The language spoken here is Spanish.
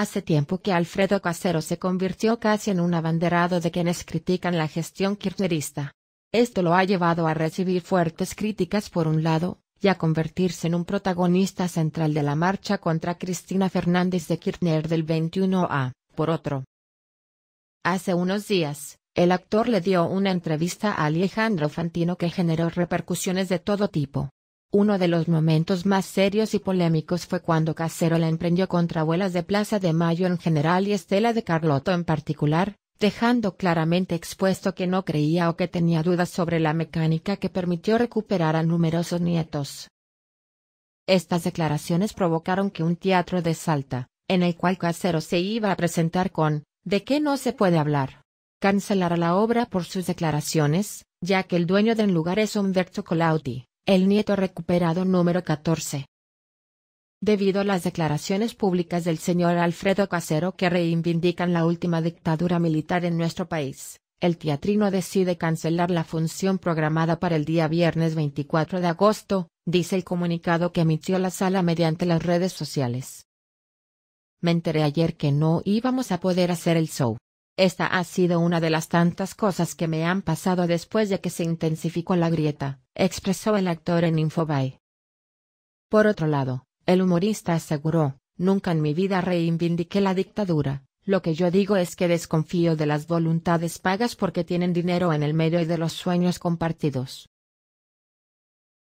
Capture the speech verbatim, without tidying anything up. Hace tiempo que Alfredo Casero se convirtió casi en un abanderado de quienes critican la gestión kirchnerista. Esto lo ha llevado a recibir fuertes críticas por un lado, y a convertirse en un protagonista central de la marcha contra Cristina Fernández de Kirchner del veintiuno A, por otro. Hace unos días, el actor le dio una entrevista a Alejandro Fantino que generó repercusiones de todo tipo. Uno de los momentos más serios y polémicos fue cuando Casero la emprendió contra Abuelas de Plaza de Mayo en general y Estela de Carlotto en particular, dejando claramente expuesto que no creía o que tenía dudas sobre la mecánica que permitió recuperar a numerosos nietos. Estas declaraciones provocaron que un teatro de Salta, en el cual Casero se iba a presentar con ¿De qué no se puede hablar?, cancelara la obra por sus declaraciones, ya que el dueño del lugar es Humberto Colauti, el nieto recuperado número catorce. Debido a las declaraciones públicas del señor Alfredo Casero que reivindican la última dictadura militar en nuestro país, el teatrino decide cancelar la función programada para el día viernes veinticuatro de agosto, dice el comunicado que emitió la sala mediante las redes sociales. Me enteré ayer que no íbamos a poder hacer el show. Esta ha sido una de las tantas cosas que me han pasado después de que se intensificó la grieta, expresó el actor en Infobae. Por otro lado, el humorista aseguró, nunca en mi vida reivindiqué la dictadura, lo que yo digo es que desconfío de las voluntades pagas porque tienen dinero en el medio y de los sueños compartidos.